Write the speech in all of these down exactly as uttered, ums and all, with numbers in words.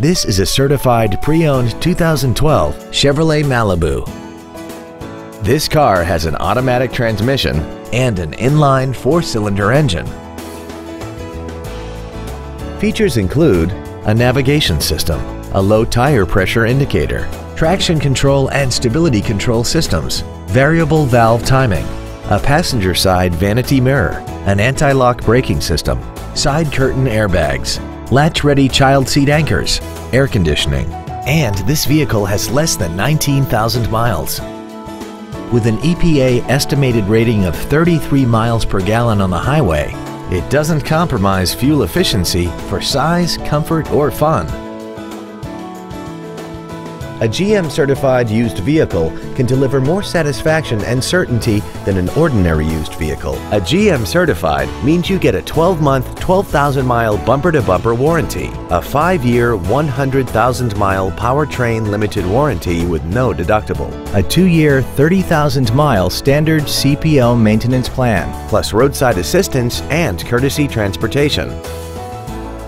This is a certified pre-owned two thousand twelve Chevrolet Malibu. This car has an automatic transmission and an inline four-cylinder engine. Features include a navigation system, a low tire pressure indicator, traction control and stability control systems, variable valve timing, a passenger side vanity mirror, an anti-lock braking system, side curtain airbags, latch-ready child seat anchors, air conditioning, and this vehicle has less than nineteen thousand miles. With an E P A estimated rating of thirty-three miles per gallon on the highway, it doesn't compromise fuel efficiency for size, comfort, or fun. A G M-certified used vehicle can deliver more satisfaction and certainty than an ordinary used vehicle. A G M-certified means you get a twelve-month, twelve thousand mile bumper-to-bumper warranty, a five-year, one hundred thousand mile powertrain limited warranty with no deductible, a two-year, thirty thousand mile standard C P O maintenance plan, plus roadside assistance and courtesy transportation.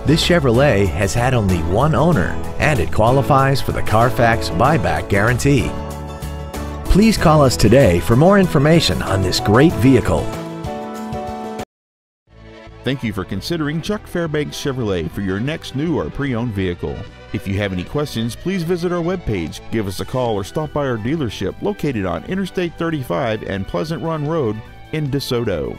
This Chevrolet has had only one owner, and it qualifies for the Carfax buyback guarantee. Please call us today for more information on this great vehicle. Thank you for considering Chuck Fairbanks Chevrolet for your next new or pre-owned vehicle. If you have any questions, please visit our webpage, give us a call, or stop by our dealership located on Interstate thirty-five and Pleasant Run Road in DeSoto.